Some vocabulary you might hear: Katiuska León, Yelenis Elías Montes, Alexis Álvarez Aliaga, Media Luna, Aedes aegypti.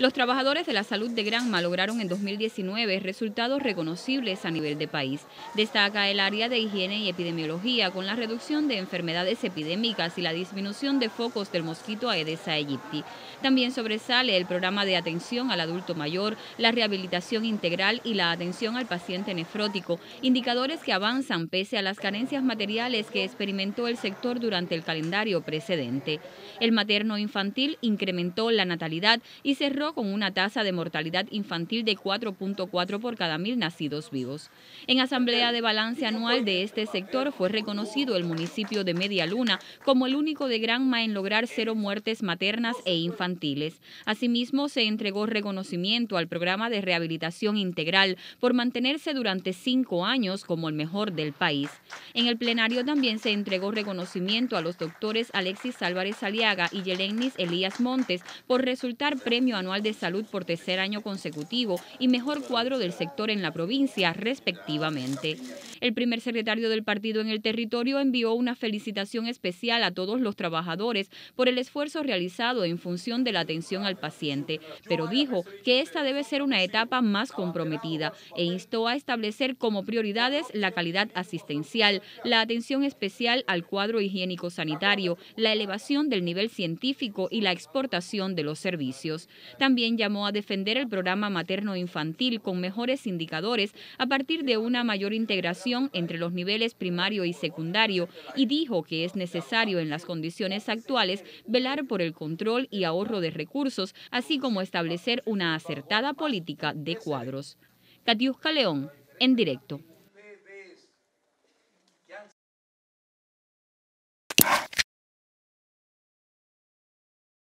Los trabajadores de la salud de Granma lograron en 2019 resultados reconocibles a nivel de país. Destaca el área de higiene y epidemiología con la reducción de enfermedades epidémicas y la disminución de focos del mosquito Aedes aegypti. También sobresale el programa de atención al adulto mayor, la rehabilitación integral y la atención al paciente nefrótico, indicadores que avanzan pese a las carencias materiales que experimentó el sector durante el calendario precedente. El materno infantil incrementó la natalidad y cerró con una tasa de mortalidad infantil de 4.4 por cada 1.000 nacidos vivos. En asamblea de balance anual de este sector fue reconocido el municipio de Media Luna como el único de Granma en lograr 0 muertes maternas e infantiles. Asimismo, se entregó reconocimiento al programa de rehabilitación integral por mantenerse durante 5 años como el mejor del país. En el plenario también se entregó reconocimiento a los doctores Alexis Álvarez Aliaga y Yelenis Elías Montes por resultar premio anual de salud por tercer año consecutivo y mejor cuadro del sector en la provincia, respectivamente. El primer secretario del partido en el territorio envió una felicitación especial a todos los trabajadores por el esfuerzo realizado en función de la atención al paciente, pero dijo que esta debe ser una etapa más comprometida e instó a establecer como prioridades la calidad asistencial, la atención especial al cuadro higiénico-sanitario, la elevación del nivel científico y la exportación de los servicios. También llamó a defender el programa materno-infantil con mejores indicadores a partir de una mayor integración entre los niveles primario y secundario y dijo que es necesario en las condiciones actuales velar por el control y ahorro de recursos, así como establecer una acertada política de cuadros. Katiuska León, en directo.